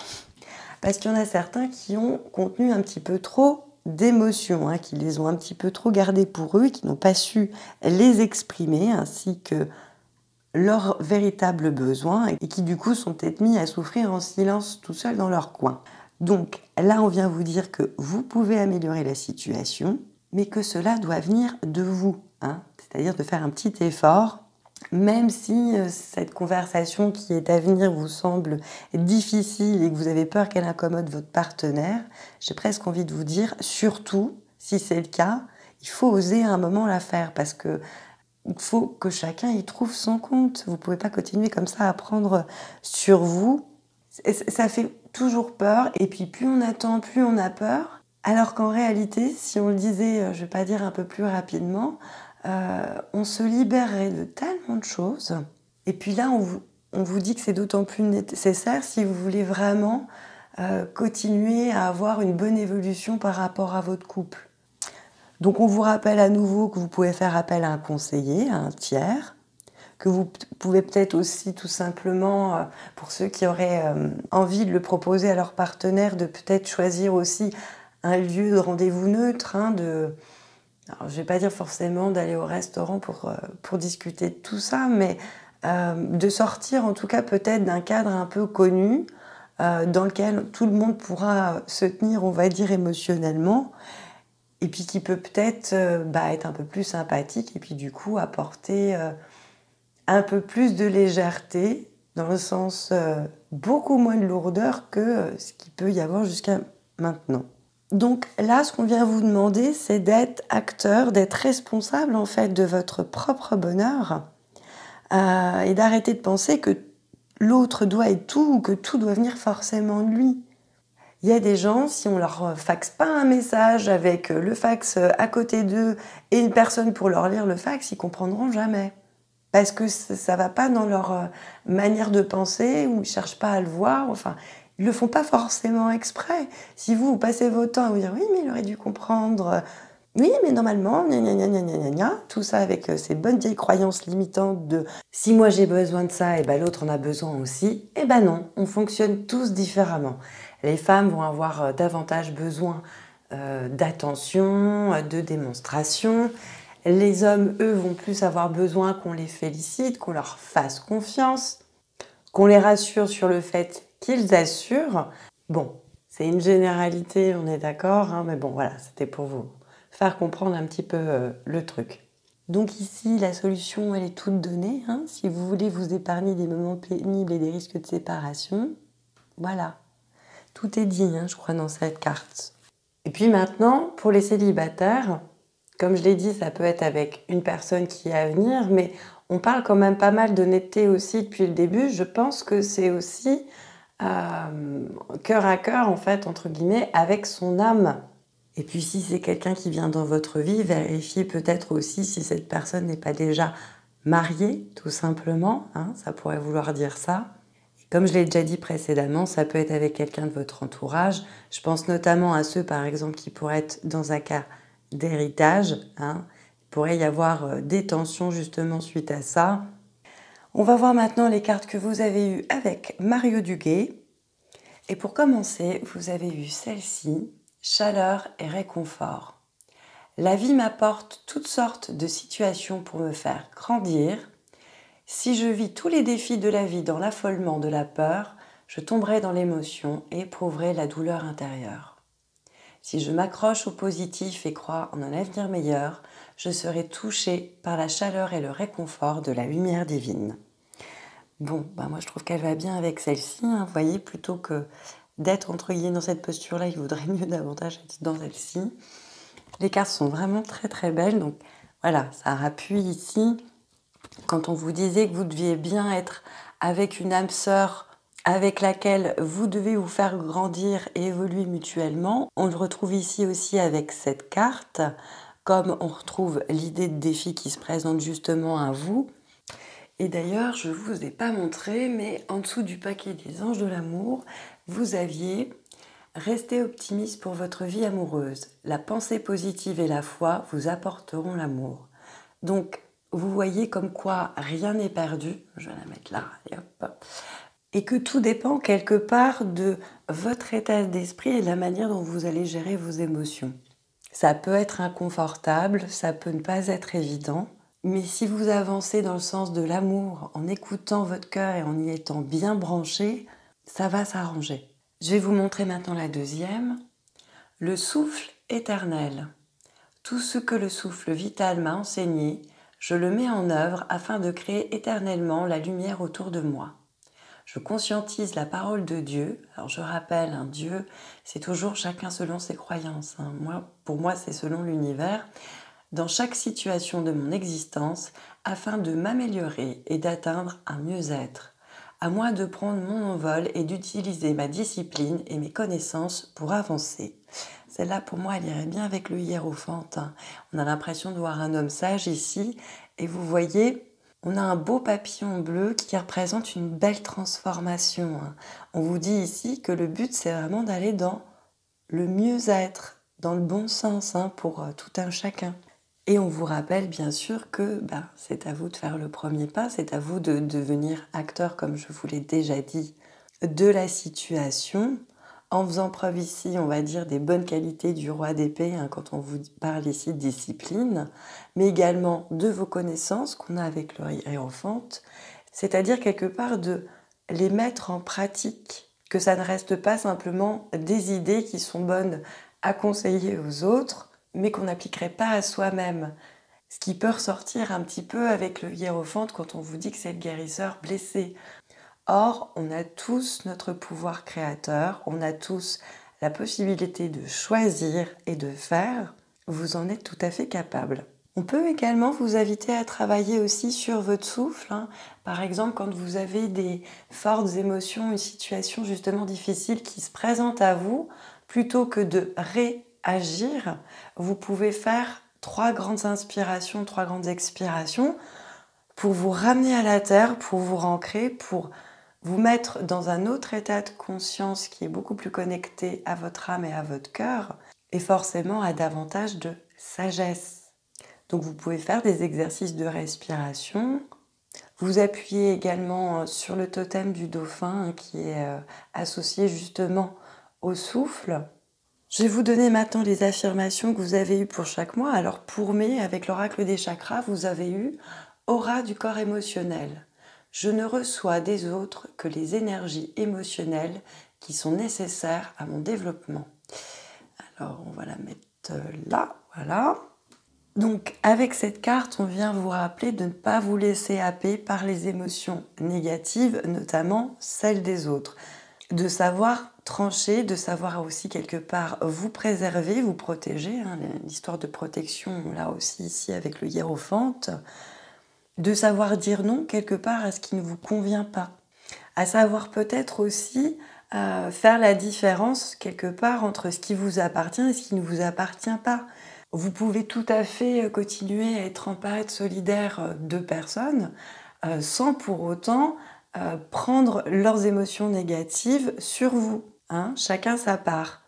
parce qu'il y en a certains qui ont contenu un petit peu trop d'émotions, hein, qui les ont un petit peu trop gardées pour eux, qui n'ont pas su les exprimer, ainsi que leurs véritables besoins, et qui du coup sont peut-être mis à souffrir en silence tout seuls dans leur coin. Donc là, on vient vous dire que vous pouvez améliorer la situation, mais que cela doit venir de vous, hein, c'est-à-dire de faire un petit effort. Même si cette conversation qui est à venir vous semble difficile et que vous avez peur qu'elle incommode votre partenaire, j'ai presque envie de vous dire, surtout, si c'est le cas, il faut oser à un moment la faire parce que il faut que chacun y trouve son compte. Vous ne pouvez pas continuer comme ça à prendre sur vous. Ça fait toujours peur et puis plus on attend, plus on a peur. Alors qu'en réalité, si on le disait, je ne vais pas dire un peu plus rapidement, Euh, on se libérerait de tellement de choses. Et puis là, on vous, on vous dit que c'est d'autant plus nécessaire si vous voulez vraiment euh, continuer à avoir une bonne évolution par rapport à votre couple. Donc on vous rappelle à nouveau que vous pouvez faire appel à un conseiller, à un tiers, que vous pouvez peut-être aussi tout simplement, euh, pour ceux qui auraient euh, envie de le proposer à leur partenaire, de peut-être choisir aussi un lieu de rendez-vous neutre, hein, de... Alors, je ne vais pas dire forcément d'aller au restaurant pour, pour discuter de tout ça, mais euh, de sortir en tout cas peut-être d'un cadre un peu connu euh, dans lequel tout le monde pourra se tenir, on va dire, émotionnellement et puis qui peut peut-être euh, bah, être un peu plus sympathique et puis du coup apporter euh, un peu plus de légèreté dans le sens euh, beaucoup moins de lourdeur que euh, ce qu'il peut y avoir jusqu'à maintenant. Donc là, ce qu'on vient vous demander, c'est d'être acteur, d'être responsable en fait de votre propre bonheur euh, et d'arrêter de penser que l'autre doit être tout ou que tout doit venir forcément de lui. Il y a des gens, si on leur faxe pas un message avec le fax à côté d'eux et une personne pour leur lire le fax, ils comprendront jamais. Parce que ça va pas dans leur manière de penser ou ils cherchent pas à le voir, enfin... Ils le font pas forcément exprès. Si vous, vous passez votre temps à vous dire « oui, mais il aurait dû comprendre »,« oui, mais normalement, gna gna gna gna gna gna », tout ça avec ces bonnes vieilles croyances limitantes de « si moi j'ai besoin de ça, et ben l'autre en a besoin aussi », et ben non, on fonctionne tous différemment. Les femmes vont avoir davantage besoin euh, d'attention, de démonstration. Les hommes, eux, vont plus avoir besoin qu'on les félicite, qu'on leur fasse confiance, qu'on les rassure sur le fait qu'ils assurent. Bon, c'est une généralité, on est d'accord, hein, mais bon, voilà, c'était pour vous faire comprendre un petit peu euh, le truc. Donc ici, la solution, elle est toute donnée, hein, si vous voulez vous épargner des moments pénibles et des risques de séparation, voilà. Tout est dit, hein, je crois, dans cette carte. Et puis maintenant, pour les célibataires, comme je l'ai dit, ça peut être avec une personne qui est à venir, mais on parle quand même pas mal d'honnêteté aussi depuis le début. Je pense que c'est aussi... Euh, cœur à cœur en fait entre guillemets avec son âme. Et puis si c'est quelqu'un qui vient dans votre vie, vérifiez peut-être aussi si cette personne n'est pas déjà mariée tout simplement, hein, ça pourrait vouloir dire ça. Et Comme je l'ai déjà dit précédemment, ça peut être avec quelqu'un de votre entourage. Je pense notamment à ceux, par exemple, qui pourraient être dans un cas d'héritage, hein. Il pourrait y avoir des tensions justement suite à ça. On va voir maintenant les cartes que vous avez eues avec Mario Duguay. Et pour commencer, vous avez eu celle-ci, chaleur et réconfort. La vie m'apporte toutes sortes de situations pour me faire grandir. Si je vis tous les défis de la vie dans l'affolement de la peur, je tomberai dans l'émotion et éprouverai la douleur intérieure. Si je m'accroche au positif et crois en un avenir meilleur, je serai touchée par la chaleur et le réconfort de la lumière divine. Bon, ben moi je trouve qu'elle va bien avec celle-ci, hein. Vous voyez, plutôt que d'être entre guillemets dans cette posture-là, il vaudrait mieux davantage être dans celle-ci. Les cartes sont vraiment très très belles, donc voilà, ça rappuie ici. Quand on vous disait que vous deviez bien être avec une âme sœur avec laquelle vous devez vous faire grandir et évoluer mutuellement, on le retrouve ici aussi avec cette carte, comme on retrouve l'idée de défi qui se présente justement à vous. Et d'ailleurs, je ne vous ai pas montré, mais en dessous du paquet des anges de l'amour, vous aviez « Restez optimiste pour votre vie amoureuse. La pensée positive et la foi vous apporteront l'amour. » Donc, vous voyez comme quoi rien n'est perdu. Je vais la mettre là, et hop. Et que tout dépend quelque part de votre état d'esprit et de la manière dont vous allez gérer vos émotions. Ça peut être inconfortable, ça peut ne pas être évident. Mais si vous avancez dans le sens de l'amour, en écoutant votre cœur et en y étant bien branché, ça va s'arranger. Je vais vous montrer maintenant la deuxième. Le souffle éternel. Tout ce que le souffle vital m'a enseigné, je le mets en œuvre afin de créer éternellement la lumière autour de moi. Je conscientise la parole de Dieu. Alors je rappelle, hein, Dieu, c'est toujours chacun selon ses croyances. Hein. Moi, pour moi, c'est selon l'univers. Dans chaque situation de mon existence, afin de m'améliorer et d'atteindre un mieux-être. À moi de prendre mon envol et d'utiliser ma discipline et mes connaissances pour avancer. Celle-là, pour moi, elle irait bien avec le hiérophante. On a l'impression de voir un homme sage ici. Et vous voyez, on a un beau papillon bleu qui représente une belle transformation. On vous dit ici que le but, c'est vraiment d'aller dans le mieux-être, dans le bon sens pour tout un chacun. Et on vous rappelle bien sûr que ben, c'est à vous de faire le premier pas, c'est à vous de devenir acteur, comme je vous l'ai déjà dit, de la situation, en faisant preuve ici, on va dire, des bonnes qualités du roi d'épée, hein, quand on vous parle ici de discipline, mais également de vos connaissances qu'on a avec le hiérophante, c'est-à-dire quelque part de les mettre en pratique, que ça ne reste pas simplement des idées qui sont bonnes à conseiller aux autres, mais qu'on n'appliquerait pas à soi-même. Ce qui peut ressortir un petit peu avec le hiérophante quand on vous dit que c'est le guérisseur blessé. Or, on a tous notre pouvoir créateur, on a tous la possibilité de choisir et de faire. Vous en êtes tout à fait capable. On peut également vous inviter à travailler aussi sur votre souffle. Hein. Par exemple, quand vous avez des fortes émotions, une situation justement difficile qui se présente à vous, plutôt que de ré agir, vous pouvez faire trois grandes inspirations, trois grandes expirations pour vous ramener à la terre, pour vous ancrer, pour vous mettre dans un autre état de conscience qui est beaucoup plus connecté à votre âme et à votre cœur et forcément à davantage de sagesse. Donc vous pouvez faire des exercices de respiration, vous appuyez également sur le totem du dauphin qui est associé justement au souffle. Je vais vous donner maintenant les affirmations que vous avez eues pour chaque mois. Alors pour mai, avec l'oracle des chakras, vous avez eu « Aura du corps émotionnel. Je ne reçois des autres que les énergies émotionnelles qui sont nécessaires à mon développement. » Alors on va la mettre là, voilà. Donc avec cette carte, on vient vous rappeler de ne pas vous laisser happer par les émotions négatives, notamment celles des autres. De savoir trancher, de savoir aussi quelque part vous préserver, vous protéger, hein, l'histoire de protection là aussi ici avec le hiérophante, de savoir dire non quelque part à ce qui ne vous convient pas, à savoir peut-être aussi euh, faire la différence quelque part entre ce qui vous appartient et ce qui ne vous appartient pas. Vous pouvez tout à fait continuer à être en paix, être solidaire de personnes euh, sans pour autant euh, prendre leurs émotions négatives sur vous. Hein, chacun sa part.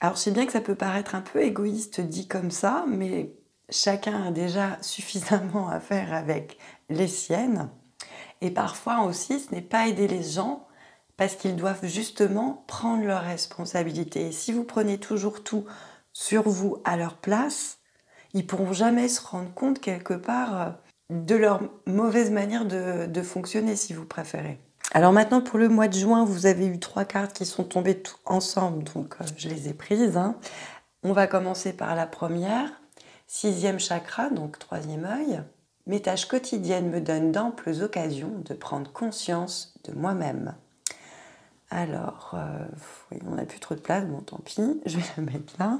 Alors je sais bien que ça peut paraître un peu égoïste dit comme ça, mais chacun a déjà suffisamment à faire avec les siennes. Et parfois aussi, ce n'est pas aider les gens parce qu'ils doivent justement prendre leurs responsabilités. Et si vous prenez toujours tout sur vous à leur place, ils ne pourront jamais se rendre compte quelque part de leur mauvaise manière de, de fonctionner, si vous préférez. Alors maintenant, pour le mois de juin, vous avez eu trois cartes qui sont tombées tout ensemble, donc euh, je les ai prises. Hein. On va commencer par la première, sixième chakra, donc troisième œil. Mes tâches quotidiennes me donnent d'amples occasions de prendre conscience de moi-même. Alors, euh, on n'a plus trop de place, bon tant pis, je vais la mettre là.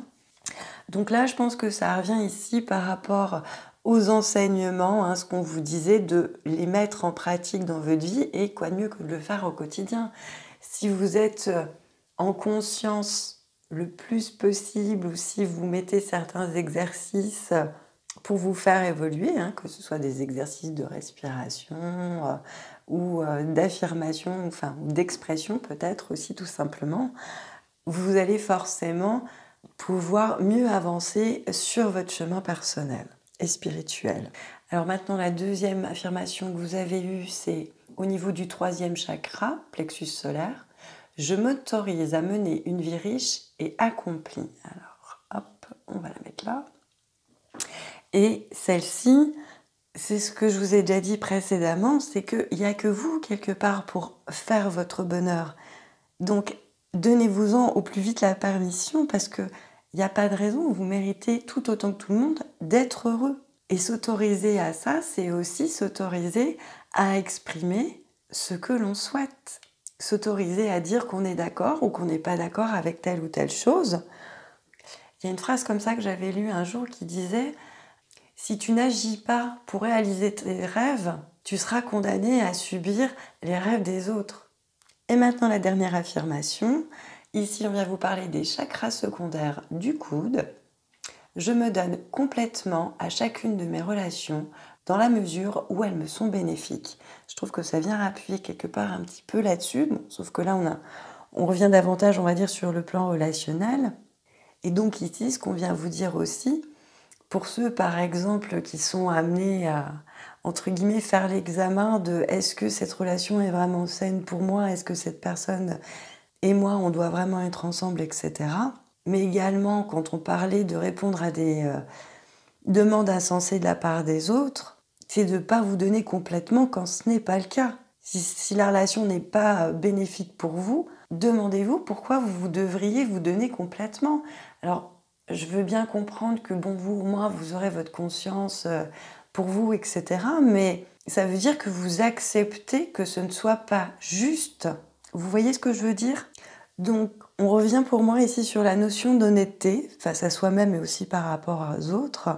Donc là, je pense que ça revient ici par rapport aux enseignements, hein, ce qu'on vous disait, de les mettre en pratique dans votre vie, et quoi de mieux que de le faire au quotidien. Si vous êtes en conscience le plus possible, ou si vous mettez certains exercices pour vous faire évoluer, hein, que ce soit des exercices de respiration euh, ou euh, d'affirmation, enfin d'expression peut-être aussi tout simplement, vous allez forcément pouvoir mieux avancer sur votre chemin personnel et spirituel. Alors maintenant, la deuxième affirmation que vous avez eue, c'est au niveau du troisième chakra, plexus solaire, je m'autorise à mener une vie riche et accomplie. Alors hop, on va la mettre là. Et celle-ci, c'est ce que je vous ai déjà dit précédemment, c'est qu'il n'y a que vous quelque part pour faire votre bonheur. Donc donnez-vous-en au plus vite la permission, parce que il n'y a pas de raison, vous méritez tout autant que tout le monde d'être heureux. Et s'autoriser à ça, c'est aussi s'autoriser à exprimer ce que l'on souhaite. S'autoriser à dire qu'on est d'accord ou qu'on n'est pas d'accord avec telle ou telle chose. Il y a une phrase comme ça que j'avais lue un jour qui disait « Si tu n'agis pas pour réaliser tes rêves, tu seras condamné à subir les rêves des autres. » Et maintenant, la dernière affirmation. Ici, on vient vous parler des chakras secondaires du coude. Je me donne complètement à chacune de mes relations dans la mesure où elles me sont bénéfiques. Je trouve que ça vient appuyer quelque part un petit peu là-dessus, bon, sauf que là, on, a, on revient davantage, on va dire, sur le plan relationnel. Et donc ici, ce qu'on vient vous dire aussi, pour ceux, par exemple, qui sont amenés à, entre guillemets, faire l'examen de « est-ce que cette relation est vraiment saine pour moi ? Est-ce que cette personne... » et moi, on doit vraiment être ensemble, et cetera. Mais également, quand on parlait de répondre à des euh, demandes insensées de la part des autres, c'est de ne pas vous donner complètement quand ce n'est pas le cas. Si, si la relation n'est pas bénéfique pour vous, demandez-vous pourquoi vous devriez vous donner complètement. Alors, je veux bien comprendre que, bon, vous ou moi, vous aurez votre conscience euh, pour vous, et cetera. Mais ça veut dire que vous acceptez que ce ne soit pas juste. Vous voyez ce que je veux dire? Donc, on revient pour moi ici sur la notion d'honnêteté, face à soi-même et aussi par rapport aux autres,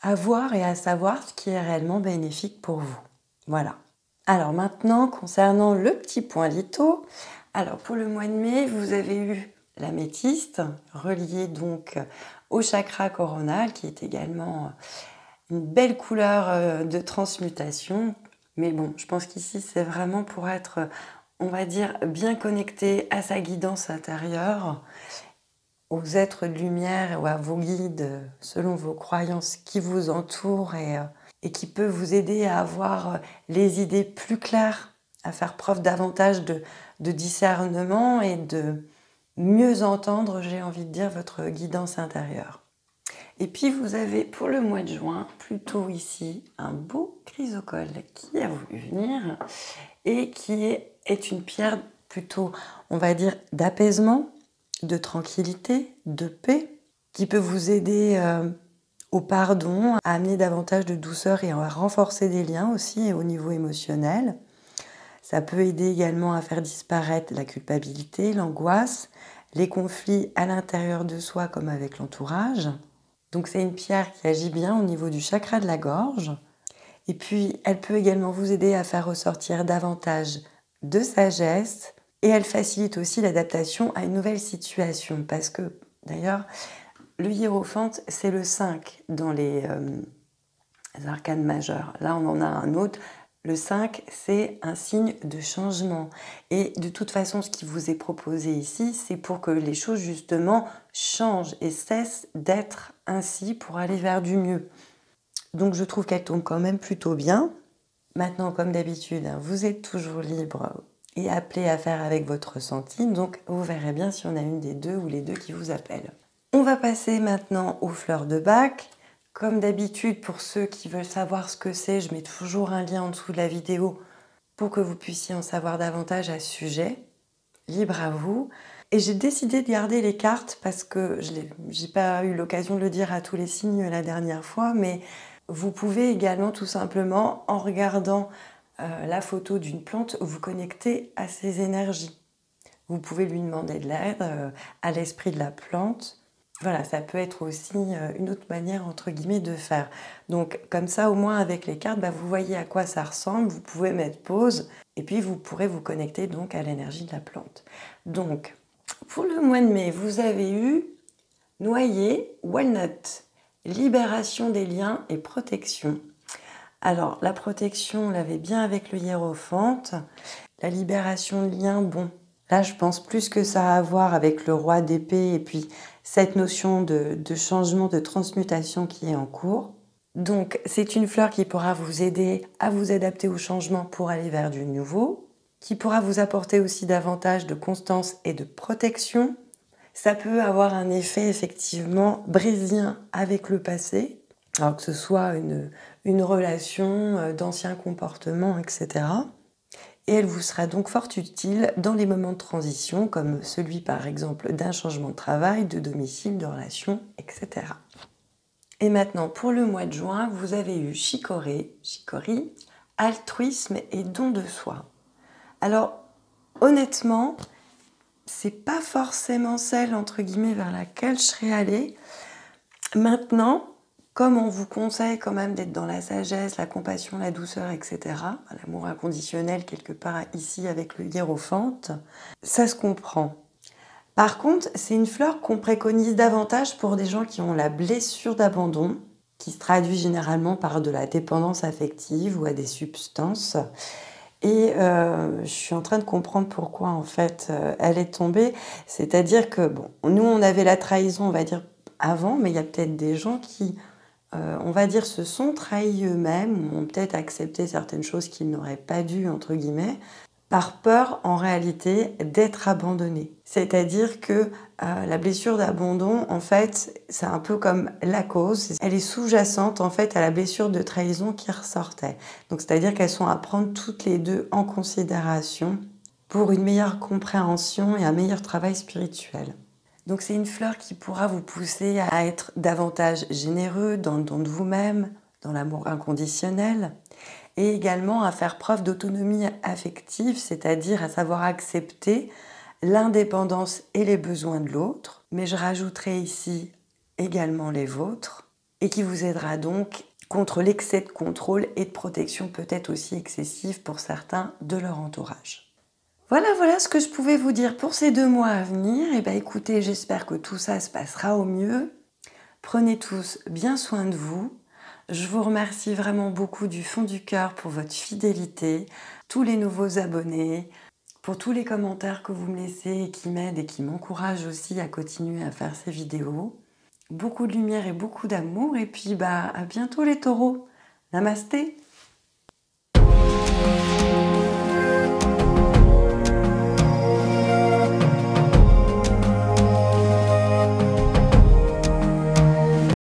à voir et à savoir ce qui est réellement bénéfique pour vous. Voilà. Alors maintenant, concernant le petit point litho, alors pour le mois de mai, vous avez eu l'améthyste, reliée donc au chakra coronal, qui est également une belle couleur de transmutation. Mais bon, je pense qu'ici, c'est vraiment pour être... on va dire, bien connecté à sa guidance intérieure, aux êtres de lumière ou à vos guides, selon vos croyances qui vous entourent et, et qui peut vous aider à avoir les idées plus claires, à faire preuve davantage de, de discernement et de mieux entendre, j'ai envie de dire, votre guidance intérieure. Et puis vous avez pour le mois de juin, plutôt ici, un beau chrysocole qui a voulu venir et qui est est une pierre plutôt, on va dire, d'apaisement, de tranquillité, de paix, qui peut vous aider euh, au pardon, à amener davantage de douceur et à renforcer des liens aussi au niveau émotionnel. Ça peut aider également à faire disparaître la culpabilité, l'angoisse, les conflits à l'intérieur de soi comme avec l'entourage. Donc c'est une pierre qui agit bien au niveau du chakra de la gorge. Et puis elle peut également vous aider à faire ressortir davantage de sagesse, et elle facilite aussi l'adaptation à une nouvelle situation, parce que d'ailleurs le hiérophante c'est le cinq dans les, euh, les arcanes majeurs. Là on en a un autre, Le cinq, c'est un signe de changement. Et de toute façon, ce qui vous est proposé ici, c'est pour que les choses, justement, changent et cessent d'être ainsi pour aller vers du mieux. Donc, je trouve qu'elle tombe quand même plutôt bien. Maintenant, comme d'habitude, vous êtes toujours libre et appelé à faire avec votre ressenti. Donc, vous verrez bien si on a une des deux ou les deux qui vous appellent. On va passer maintenant aux fleurs de Bach. Comme d'habitude, pour ceux qui veulent savoir ce que c'est, je mets toujours un lien en dessous de la vidéo pour que vous puissiez en savoir davantage à ce sujet. Libre à vous. Et j'ai décidé de garder les cartes parce que je n'ai pas eu l'occasion de le dire à tous les signes la dernière fois, mais vous pouvez également tout simplement, en regardant euh, la photo d'une plante, vous connecter à ses énergies. Vous pouvez lui demander de l'aide euh, à l'esprit de la plante. Voilà, ça peut être aussi une autre manière, entre guillemets, de faire. Donc, comme ça, au moins, avec les cartes, bah, vous voyez à quoi ça ressemble. Vous pouvez mettre pause et puis vous pourrez vous connecter donc à l'énergie de la plante. Donc, pour le mois de mai, vous avez eu noyer, walnut, libération des liens et protection. Alors, la protection, on l'avait bien avec le hiérophante. La libération de liens, bon, là, je pense plus que ça a à voir avec le roi d'épée et puis cette notion de, de changement, de transmutation qui est en cours. Donc, c'est une fleur qui pourra vous aider à vous adapter au changement pour aller vers du nouveau, qui pourra vous apporter aussi davantage de constance et de protection. Ça peut avoir un effet, effectivement, brésilien avec le passé, alors que ce soit une, une relation d'anciens comportements, et cetera. Et elle vous sera donc fort utile dans les moments de transition, comme celui par exemple d'un changement de travail, de domicile, de relation, et cetera. Et maintenant, pour le mois de juin, vous avez eu chicorée, chicorie, altruisme et don de soi. Alors, honnêtement, c'est pas forcément celle, entre guillemets, vers laquelle je serais allée. Maintenant, comme on vous conseille quand même d'être dans la sagesse, la compassion, la douceur, et cetera, l'amour inconditionnel quelque part ici avec le hiérophante, ça se comprend. Par contre, c'est une fleur qu'on préconise davantage pour des gens qui ont la blessure d'abandon, qui se traduit généralement par de la dépendance affective ou à des substances. Et euh, je suis en train de comprendre pourquoi en fait elle est tombée. C'est-à-dire que, bon, nous on avait la trahison, on va dire, avant, mais il y a peut-être des gens qui... Euh, on va dire, se sont trahis eux-mêmes, ont peut-être accepté certaines choses qu'ils n'auraient pas dû, entre guillemets, par peur, en réalité, d'être abandonnés. C'est-à-dire que euh, la blessure d'abandon, en fait, c'est un peu comme la cause. Elle est sous-jacente, en fait, à la blessure de trahison qui ressortait. Donc, c'est-à-dire qu'elles sont à prendre toutes les deux en considération pour une meilleure compréhension et un meilleur travail spirituel. Donc c'est une fleur qui pourra vous pousser à être davantage généreux dans le don de vous-même, dans l'amour inconditionnel, et également à faire preuve d'autonomie affective, c'est-à-dire à savoir accepter l'indépendance et les besoins de l'autre, mais je rajouterai ici également les vôtres, et qui vous aidera donc contre l'excès de contrôle et de protection peut-être aussi excessive pour certains de leur entourage. Voilà, voilà ce que je pouvais vous dire pour ces deux mois à venir. Et bien écoutez, j'espère que tout ça se passera au mieux. Prenez tous bien soin de vous. Je vous remercie vraiment beaucoup du fond du cœur pour votre fidélité, tous les nouveaux abonnés, pour tous les commentaires que vous me laissez et qui m'aident et qui m'encouragent aussi à continuer à faire ces vidéos. Beaucoup de lumière et beaucoup d'amour. Et puis bah, à bientôt les taureaux. Namasté.